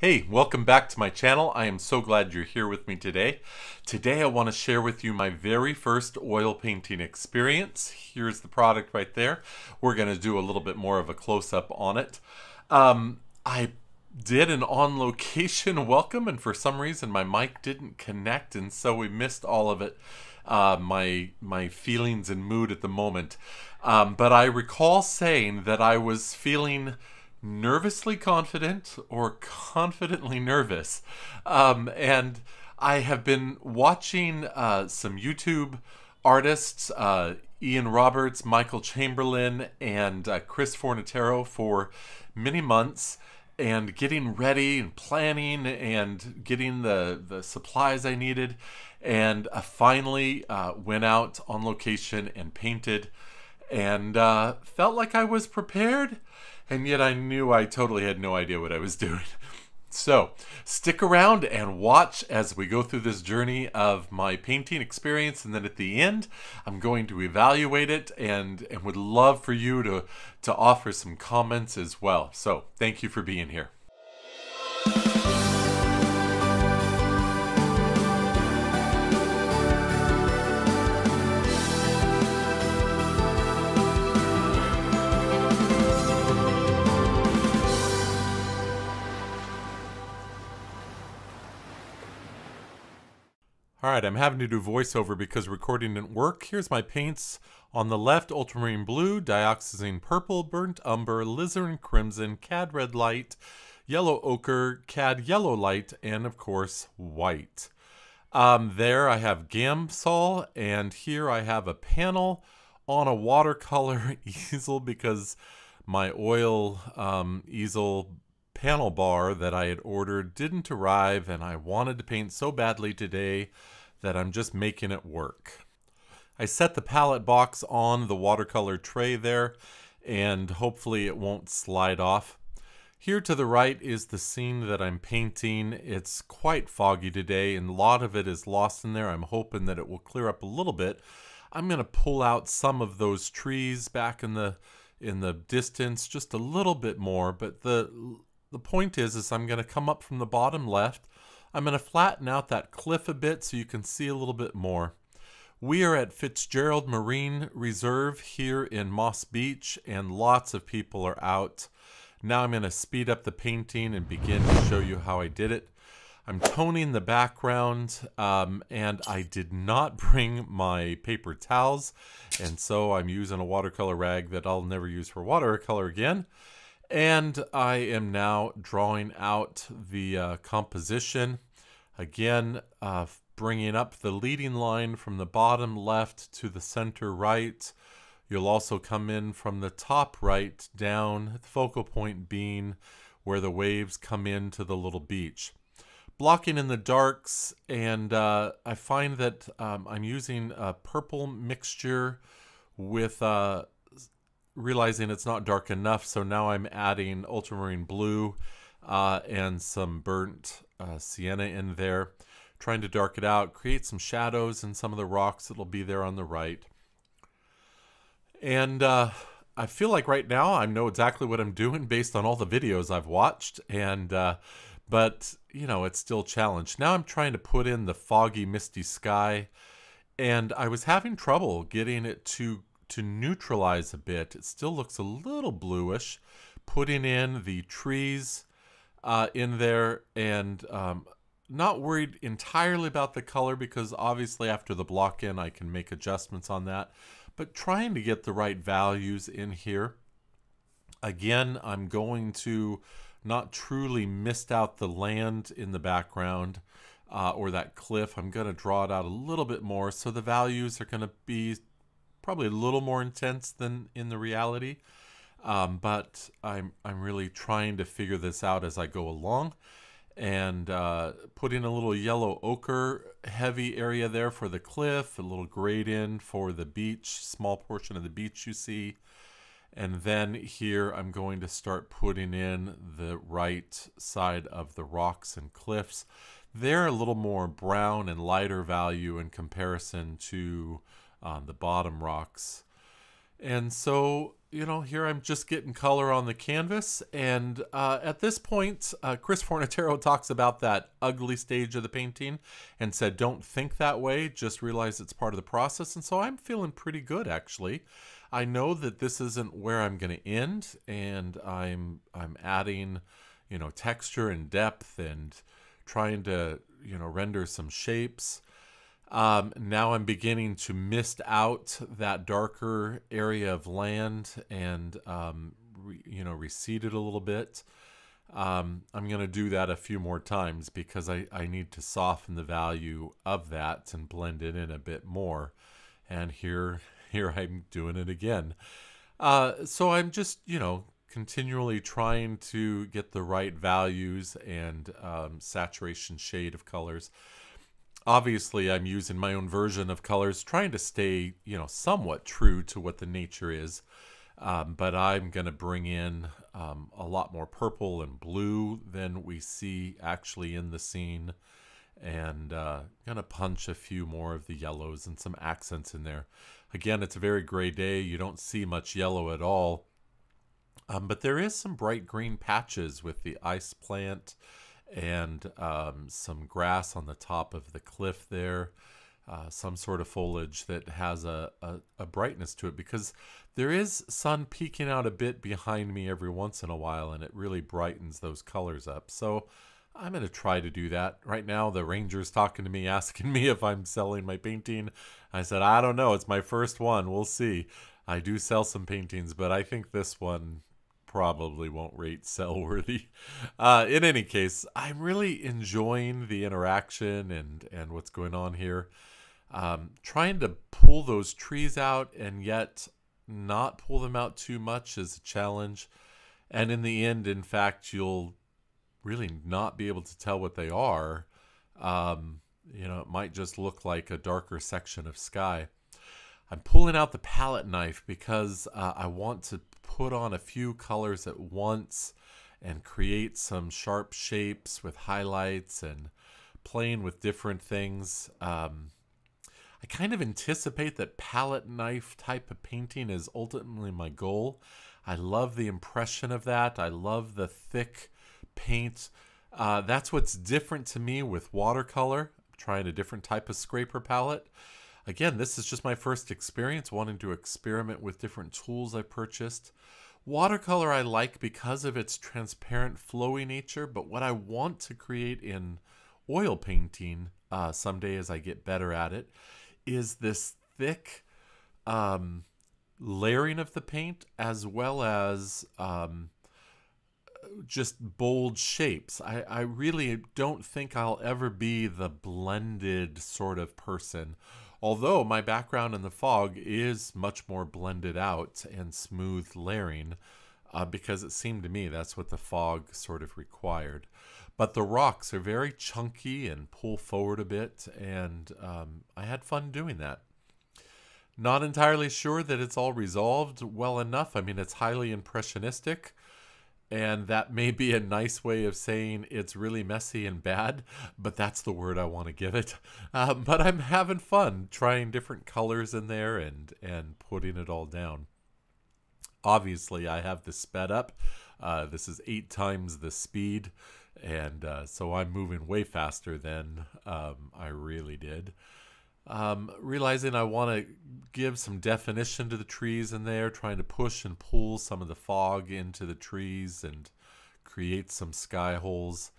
Hey, welcome back to my channel. I am so glad you're here with me today. Today I want to share with you my very first oil painting experience. Here's the product right there. We're going to do a little bit more of a close-up on it. I did an on-location welcome, and for some reason my mic didn't connect, and so we missed all of it. My feelings and mood at the moment. But I recall saying that I was feeling nervously confident or confidently nervous, and I have been watching some YouTube artists, Ian Roberts, Michael Chamberlain, and Chris Fornataro for many months, and getting ready and planning and getting the supplies I needed, and I finally went out on location and painted, and felt like I was prepared. And yet I knew I totally had no idea what I was doing. So stick around and watch as we go through this journey of my painting experience. And then at the end, I'm going to evaluate it and would love for you to offer some comments as well. So thank you for being here. All right, I'm having to do voiceover because recording didn't work. Here's my paints. On the left, ultramarine blue, dioxazine purple, burnt umber, alizarin crimson, cad red light, yellow ochre, cad yellow light, and of course, white. There I have Gamsol, and here I have a panel on a watercolor easel because my oil easel panel bar that I had ordered didn't arrive, and I wanted to paint so badly today that I'm just making it work. I set the palette box on the watercolor tray there, and hopefully it won't slide off. Here to the right is the scene that I'm painting. It's quite foggy today, and a lot of it is lost in there. I'm hoping that it will clear up a little bit. I'm going to pull out some of those trees back in the distance just a little bit more, but the point is I'm going to come up from the bottom left. I'm going to flatten out that cliff a bit so you can see a little bit more. We are at Fitzgerald Marine Reserve here in Moss Beach, and lots of people are out. Now I'm going to speed up the painting and begin to show you how I did it. I'm toning the background, and I did not bring my paper towels, and so I'm using a watercolor rag that I'll never use for watercolor again. And I am now drawing out the composition. Again, bringing up the leading line from the bottom left to the center right. You'll also come in from the top right down, the focal point being where the waves come into the little beach. Blocking in the darks, and I find that I'm using a purple mixture with... realizing it's not dark enough, so now I'm adding ultramarine blue and some burnt sienna in there, trying to dark it out, create some shadows in some of the rocks that'll be there on the right. And I feel like right now I know exactly what I'm doing based on all the videos I've watched, and but you know, it's still a challenge. Now I'm trying to put in the foggy, misty sky, and I was having trouble getting it to neutralize a bit. It still looks a little bluish. Putting in the trees in there, and not worried entirely about the color because obviously after the block in I can make adjustments on that, but trying to get the right values in here. Again, I'm going to not truly mist out the land in the background or that cliff. I'm going to draw it out a little bit more, so the values are going to be probably a little more intense than in the reality, but I'm really trying to figure this out as I go along, and put in a little yellow ochre heavy area there for the cliff, a little grade in for the beach, small portion of the beach you see, and then here I'm going to start putting in the right side of the rocks and cliffs. They're a little more brown and lighter value in comparison to on the bottom rocks. And so you know, here I'm just getting color on the canvas. And at this point, Chris Fornataro talks about that ugly stage of the painting and said, don't think that way, just realize it's part of the process. And so I'm feeling pretty good, actually. I know that this isn't where I'm going to end, and I'm adding, you know, texture and depth and trying to, you know, render some shapes. Now I'm beginning to mist out that darker area of land and, you know, recede it a little bit. I'm going to do that a few more times because I need to soften the value of that and blend it in a bit more. And here I'm doing it again. So I'm just, you know, continually trying to get the right values and saturation shade of colors. Obviously, I'm using my own version of colors, trying to stay, you know, somewhat true to what the nature is. But I'm going to bring in a lot more purple and blue than we see actually in the scene. And going to punch a few more of the yellows and some accents in there. Again, it's a very gray day. You don't see much yellow at all. But there is some bright green patches with the ice plant and some grass on the top of the cliff there, some sort of foliage that has a brightness to it, because there is sun peeking out a bit behind me every once in a while, and it really brightens those colors up. So I'm going to try to do that. Right now, the ranger's talking to me, asking me if I'm selling my painting. I said, I don't know. It's my first one. We'll see. I do sell some paintings, but I think this one probably won't rate sell worthy. In any case, I'm really enjoying the interaction and what's going on here. Trying to pull those trees out and yet not pull them out too much is a challenge. And in the end, in fact, you'll really not be able to tell what they are. You know, it might just look like a darker section of sky. I'm pulling out the palette knife because I want to put on a few colors at once and create some sharp shapes with highlights and playing with different things. I kind of anticipate that palette knife type of painting is ultimately my goal. I love the impression of that. I love the thick paint. That's what's different to me with watercolor. I'm trying a different type of scraper palette. Again, this is just my first experience, wanting to experiment with different tools I purchased. Watercolor I like because of its transparent, flowy nature, but what I want to create in oil painting someday as I get better at it is this thick layering of the paint, as well as just bold shapes. I really don't think I'll ever be the blended sort of person. Although my background in the fog is much more blended out and smooth layering, because it seemed to me that's what the fog sort of required. But the rocks are very chunky and pull forward a bit, and I had fun doing that. Not entirely sure that it's all resolved well enough. I mean, it's highly impressionistic, and that may be a nice way of saying it's really messy and bad, but that's the word I want to give it. But I'm having fun trying different colors in there and putting it all down. Obviously, I have this sped up. This is 8 times the speed, and so I'm moving way faster than I really did. Realizing I want to give some definition to the trees in there, trying to push and pull some of the fog into the trees and create some sky holes,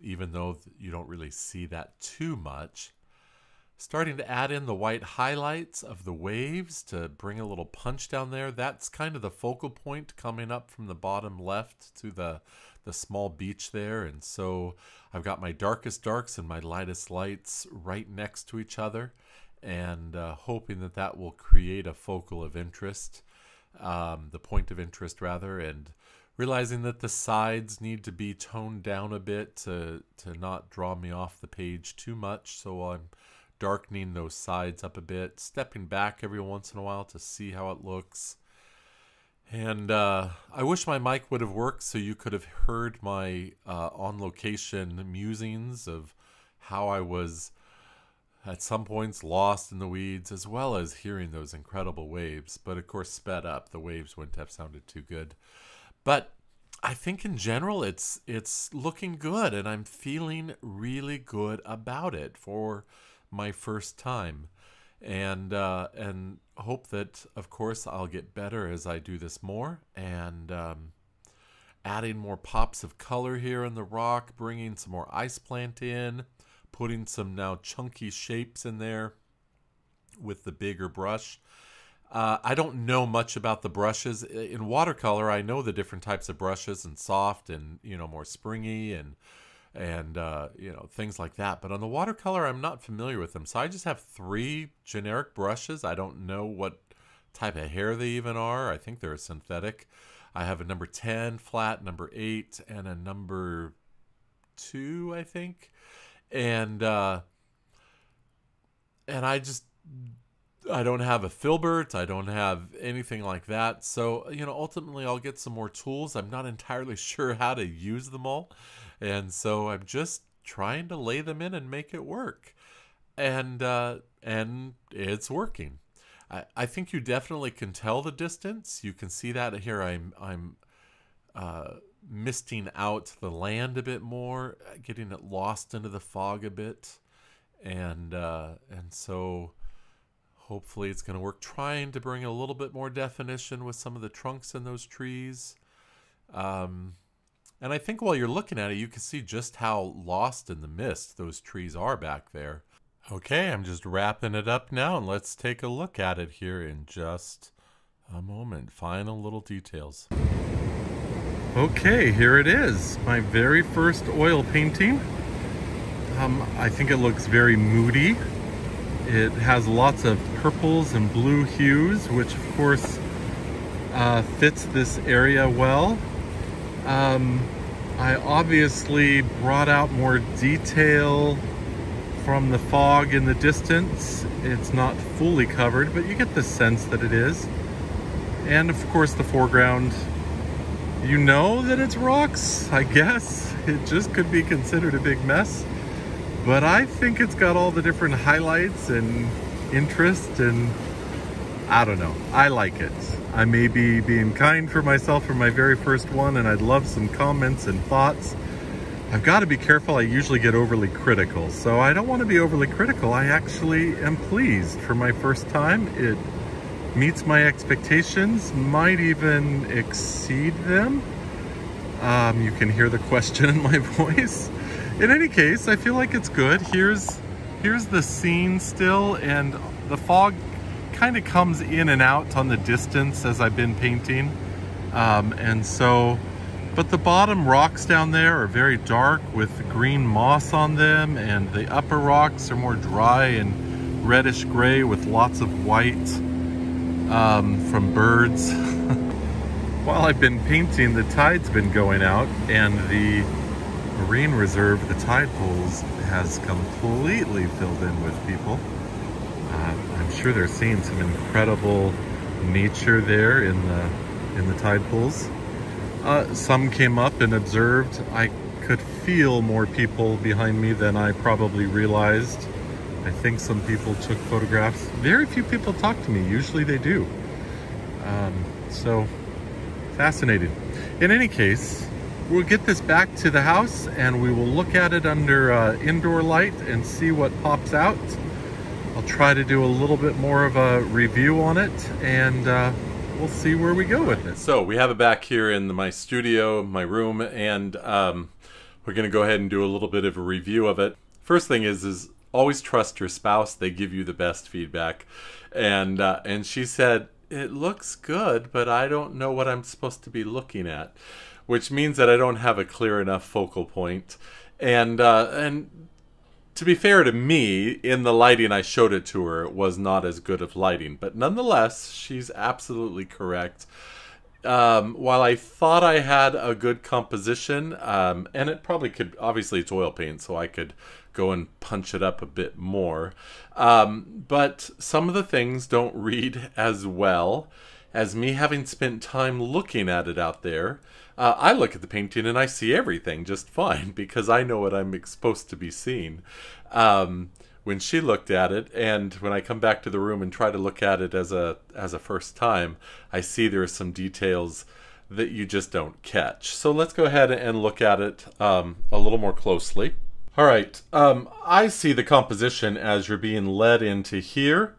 even though you don't really see that too much. Starting to add in the white highlights of the waves to bring a little punch down there. That's kind of the focal point, coming up from the bottom left to the small beach there. And so I've got my darkest darks and my lightest lights right next to each other, and hoping that that will create a focal of interest, the point of interest rather, and realizing that the sides need to be toned down a bit to not draw me off the page too much. So I'm darkening those sides up a bit, stepping back every once in a while to see how it looks. And I wish my mic would have worked so you could have heard my on-location musings of how I was at some points lost in the weeds, as well as hearing those incredible waves, but of course sped up. The waves wouldn't have sounded too good. But I think in general it's looking good, and I'm feeling really good about it for my first time. And hope that, of course, I'll get better as I do this more. And adding more pops of color here in the rock, bringing some more ice plant in, putting some now chunky shapes in there with the bigger brush. I don't know much about the brushes. In watercolor, I know the different types of brushes, and soft and, you know, more springy and you know, things like that. But on the watercolor, I'm not familiar with them. So I just have 3 generic brushes. I don't know what type of hair they even are. I think they're a synthetic. I have a number 10 flat, number 8, and a number 2, I think. And I don't have a filbert. I don't have anything like that. So, you know, ultimately I'll get some more tools. I'm not entirely sure how to use them all. And so I'm just trying to lay them in and make it work. And it's working. I think you definitely can tell the distance. You can see that here. I'm misting out the land a bit more, getting it lost into the fog a bit. And so hopefully it's going to work. Trying to bring a little bit more definition with some of the trunks in those trees. And I think while you're looking at it, you can see just how lost in the mist those trees are back there. Okay, I'm just wrapping it up now, and let's take a look at it here in just a moment. Final little details. Okay, here it is, my very first oil painting. I think it looks very moody. It has lots of purples and blue hues, which of course fits this area well. I obviously brought out more detail from the fog in the distance. It's not fully covered, but you get the sense that it is. And of course the foreground, you know that it's rocks, I guess. It just could be considered a big mess. But I think it's got all the different highlights and interest, and I don't know, I like it. I may be being kind for myself for my very first one, and I'd love some comments and thoughts. I've got to be careful, I usually get overly critical. So I don't want to be overly critical. I actually am pleased for my first time. It meets my expectations, might even exceed them. You can hear the question in my voice. In any case, I feel like it's good. Here's the scene still, and the fog kind of comes in and out on the distance as I've been painting. And so, but the bottom rocks down there are very dark with green moss on them, and the upper rocks are more dry and reddish gray with lots of white from birds. While I've been painting, the tide's been going out, and the Marine Reserve, the tide pools, has completely filled in with people. I'm sure they're seeing some incredible nature there in the tide pools. Some came up and observed. I could feel more people behind me than I probably realized. I think some people took photographs. Very few people talk to me. Usually they do. So fascinating. In any case, we'll get this back to the house, and we will look at it under indoor light and see what pops out. I'll try to do a little bit more of a review on it, and we'll see where we go with it. So we have it back here in my studio, my room, and we're going to go ahead and do a little bit of a review of it. First thing is always trust your spouse. They give you the best feedback. And she said, it looks good, but I don't know what I'm supposed to be looking at. Which means that I don't have a clear enough focal point. And to be fair to me, in the lighting I showed it to her, it was not as good of lighting. But nonetheless, she's absolutely correct. While I thought I had a good composition, and it probably could, obviously it's oil paint, so I could go and punch it up a bit more. But some of the things don't read as well as me having spent time looking at it out there. I look at the painting and I see everything just fine because I know what I'm supposed to be seeing. when she looked at it, and when I come back to the room and try to look at it as a first time, I see there are some details that you just don't catch. So let's go ahead and look at it a little more closely. All right, I see the composition as you're being led into here,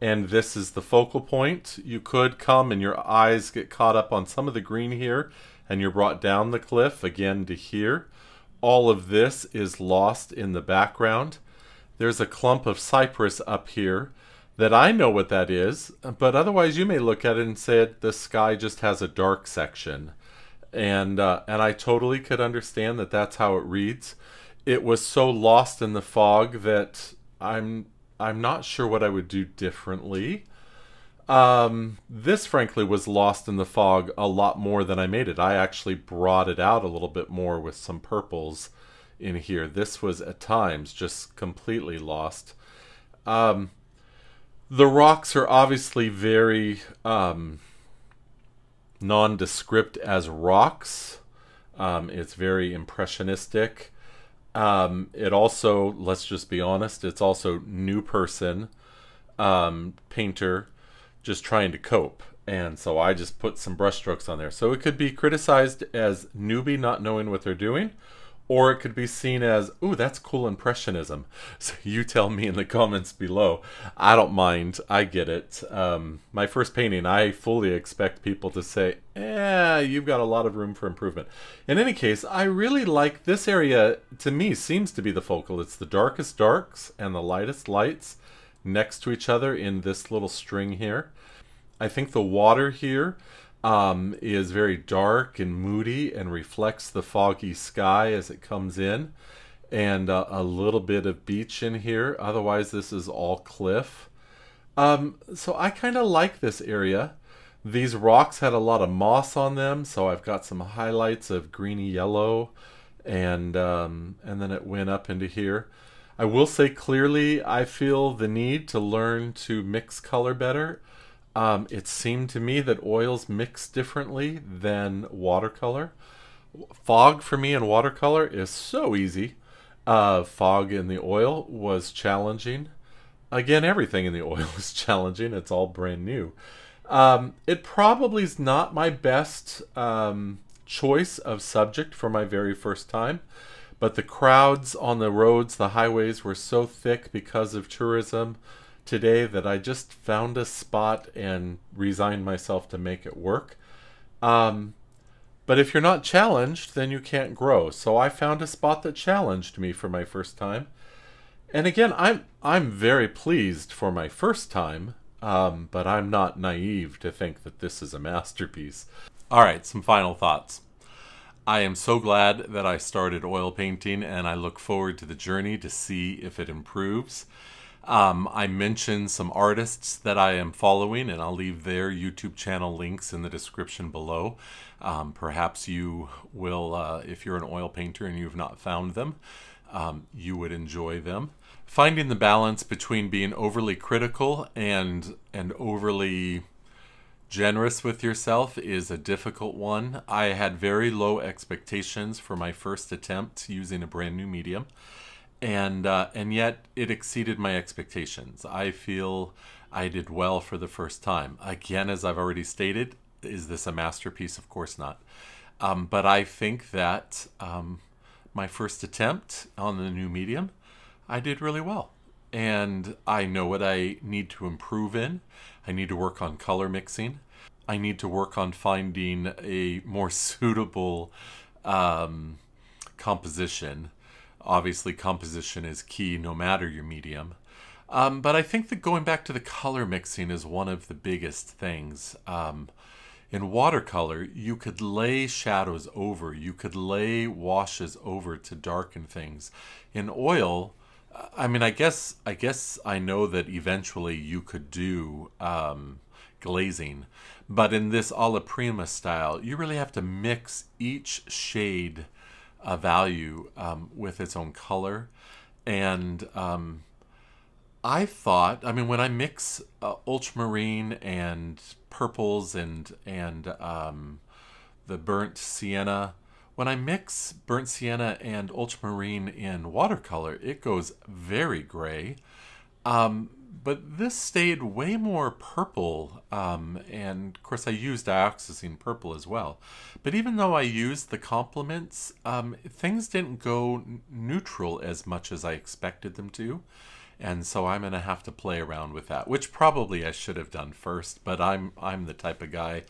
and this is the focal point. You could come and your eyes get caught up on some of the green here, and you're brought down the cliff again to here. All of this is lost in the background. There's a clump of cypress up here that I know what that is, but otherwise you may look at it and say the sky just has a dark section. And I totally could understand that that's how it reads. It was so lost in the fog that I'm not sure what I would do differently. This frankly was lost in the fog a lot more than I made it. I actually brought it out a little bit more with some purples in here. This was at times just completely lost. The rocks are obviously very nondescript as rocks. It's very impressionistic. It also, let's just be honest, it's also new person, painter, just trying to cope. And so I just put some brushstrokes on there. So it could be criticized as newbie, not knowing what they're doing, or it could be seen as, ooh, that's cool impressionism. So you tell me in the comments below. I don't mind. I get it. My first painting, I fully expect people to say, eh, you've got a lot of room for improvement. In any case, I really like this area. To me, seems to be the focal. It's the darkest darks and the lightest lights next to each other in this little string here. I think the water here is very dark and moody and reflects the foggy sky as it comes in, and a little bit of beach in here. Otherwise this is all cliff. So I kind of like this area. These rocks had a lot of moss on them, so I've got some highlights of greeny yellow, and then it went up into here. I will say clearly I feel the need to learn to mix color better. It seemed to me that oils mix differently than watercolor. Fog for me in watercolor is so easy. Fog in the oil was challenging. Again, everything in the oil is challenging. It's all brand new. It probably is not my best choice of subject for my very first time, but the crowds on the roads, the highways, were so thick because of tourism today that I just found a spot and resigned myself to make it work. But if you're not challenged, then you can't grow. So I found a spot that challenged me for my first time. And again, I'm very pleased for my first time, but I'm not naive to think that this is a masterpiece. All right, some final thoughts. I am so glad that I started oil painting, and I look forward to the journey to see if it improves. I mentioned some artists that I am following, and I'll leave their YouTube channel links in the description below. Perhaps you will, if you're an oil painter and you've not found them, you would enjoy them. Finding the balance between being overly critical and overly generous with yourself is a difficult one. I had very low expectations for my first attempt using a brand new medium. And yet it exceeded my expectations. I feel I did well for the first time. Again, as I've already stated, is this a masterpiece? Of course not. But I think that my first attempt on the new medium, I did really well. And I know what I need to improve in. I need to work on color mixing. I need to work on finding a more suitable composition. Obviously, composition is key no matter your medium. But I think that going back to the color mixing is one of the biggest things. In watercolor, you could lay shadows over. You could lay washes over to darken things. In oil, I mean, I guess I know that eventually you could do glazing. But in this alla prima style, you really have to mix each shade a value with its own color. And I thought, I mean, when I mix ultramarine and purples and the burnt sienna When I mix burnt sienna and ultramarine in watercolor, it goes very gray. But this stayed way more purple, and of course I used dioxazine purple as well. But even though I used the complements, things didn't go neutral as much as I expected them to. And so I'm gonna have to play around with that, which probably I should have done first, but I'm the type of guy,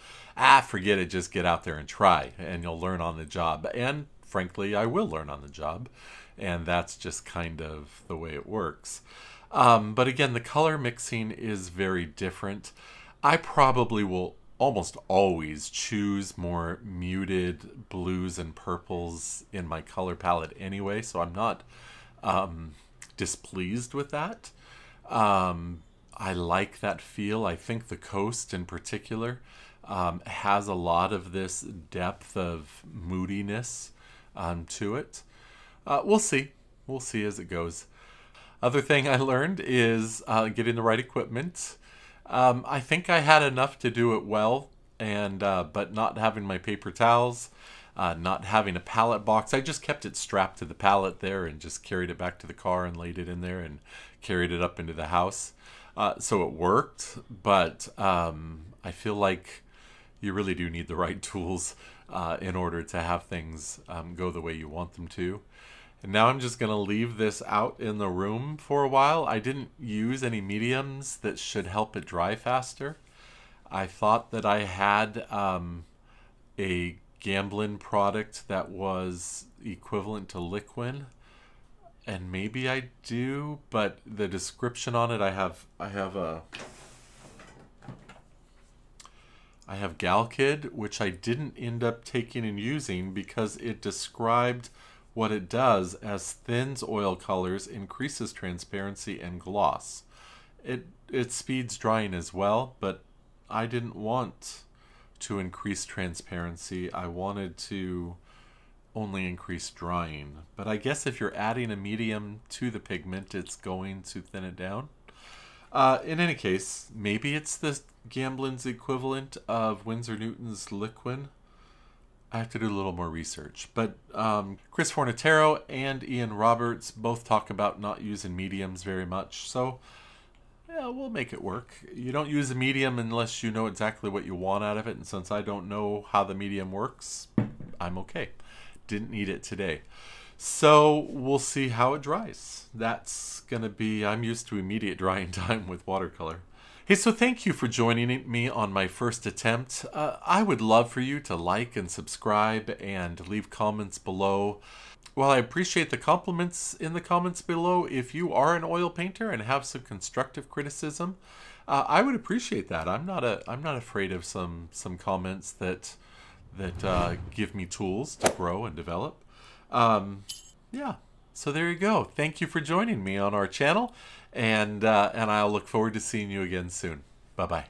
forget it, just get out there and try, and you'll learn on the job. And frankly, I will learn on the job, and that's just kind of the way it works. But again, the color mixing is very different. I probably will almost always choose more muted blues and purples in my color palette anyway, so I'm not displeased with that. I like that feel. I think the coast in particular has a lot of this depth of moodiness to it. We'll see. We'll see as it goes. Other thing I learned is getting the right equipment. I think I had enough to do it well, and but not having my paper towels, not having a pallet box. I just kept it strapped to the pallet there and just carried it back to the car and laid it in there and carried it up into the house. So it worked, but I feel like you really do need the right tools in order to have things go the way you want them to. And now I'm just going to leave this out in the room for a while. I didn't use any mediums that should help it dry faster. I thought that I had a Gamblin product that was equivalent to Liquin. And maybe I do, but the description on it, I have Galkid, which I didn't end up taking and using because it described what it does as thins oil colors, increases transparency and gloss. It speeds drying as well, but I didn't want to increase transparency. I wanted to only increase drying. But I guess if you're adding a medium to the pigment, it's going to thin it down. In any case, maybe it's the Gamblin's equivalent of Winsor Newton's Liquin. I have to do a little more research, but Chris Fornataro and Ian Roberts both talk about not using mediums very much, so yeah, we'll make it work. You don't use a medium unless you know exactly what you want out of it, and since I don't know how the medium works, I'm okay. Didn't need it today. So we'll see how it dries. That's gonna be, I'm used to immediate drying time with watercolor. Hey, so thank you for joining me on my first attempt. I would love for you to like and subscribe and leave comments below. While I appreciate the compliments in the comments below, if you are an oil painter and have some constructive criticism, I would appreciate that. I'm not afraid of some comments that give me tools to grow and develop. Yeah. So there you go. Thank you for joining me on our channel, and I'll look forward to seeing you again soon. Bye-bye.